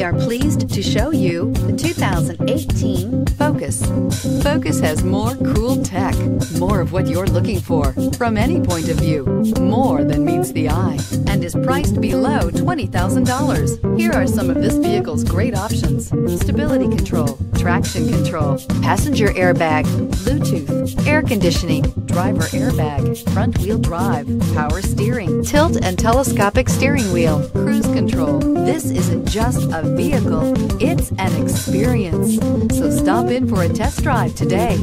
We are pleased to show you the 2018 Focus. Focus has more cool tech, more of what you're looking for from any point of view, more than meets the eye, and is priced below $20,000. Here are some of this vehicle's great options: stability control, traction control, passenger airbag, Bluetooth, air conditioning, driver airbag, front wheel drive, power steering, tilt and telescopic steering wheel, cruise control. This isn't just a vehicle, it's an experience. So stop in for a test drive today.